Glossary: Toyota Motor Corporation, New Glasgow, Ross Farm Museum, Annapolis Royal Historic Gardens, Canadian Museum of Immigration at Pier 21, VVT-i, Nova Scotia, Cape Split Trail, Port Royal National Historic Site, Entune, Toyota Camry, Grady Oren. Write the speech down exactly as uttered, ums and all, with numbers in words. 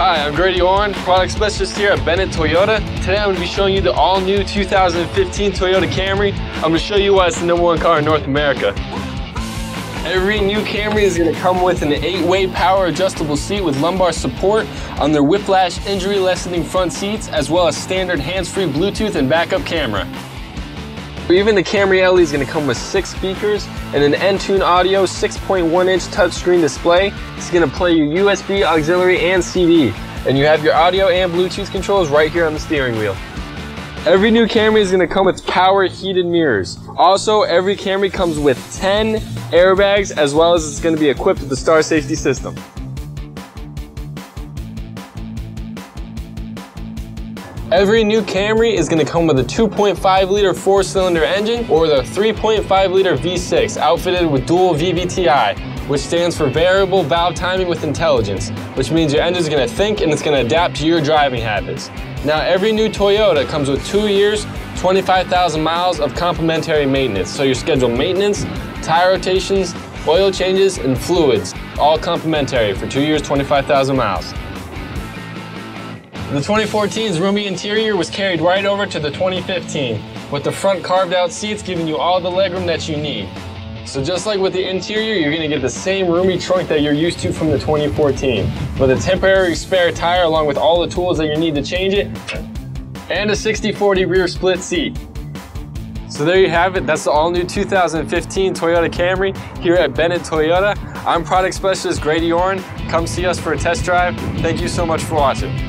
Hi, I'm Grady Oren, product specialist here at Bennett Toyota. Today I'm going to be showing you the all-new two thousand fifteen Toyota Camry. I'm going to show you why it's the number one car in North America. Every new Camry is going to come with an eight-way power adjustable seat with lumbar support on their whiplash injury-lessening front seats, as well as standard hands-free Bluetooth and backup camera. Even the Camry L E is going to come with six speakers and an Entune Audio six point one inch touchscreen display. It's going to play your U S B, auxiliary, and C D. And you have your audio and Bluetooth controls right here on the steering wheel. Every new Camry is going to come with power heated mirrors. Also, every Camry comes with ten airbags, as well as it's going to be equipped with the Star Safety system. Every new Camry is going to come with a two point five liter four-cylinder engine or the three point five liter V six outfitted with dual V V T i, which stands for Variable Valve Timing with Intelligence, which means your engine is going to think and it's going to adapt to your driving habits. Now, every new Toyota comes with two years, twenty-five thousand miles of complimentary maintenance, so your scheduled maintenance, tire rotations, oil changes, and fluids, all complimentary for two years, twenty-five thousand miles. The twenty fourteen's roomy interior was carried right over to the twenty fifteen, with the front carved out seats giving you all the legroom that you need. So just like with the interior, you're going to get the same roomy trunk that you're used to from the twenty fourteen, with a temporary spare tire along with all the tools that you need to change it, and a sixty forty rear split seat. So there you have it. That's the all new two thousand fifteen Toyota Camry here at Bennett Toyota. I'm product specialist Grady Oren. Come see us for a test drive. Thank you so much for watching.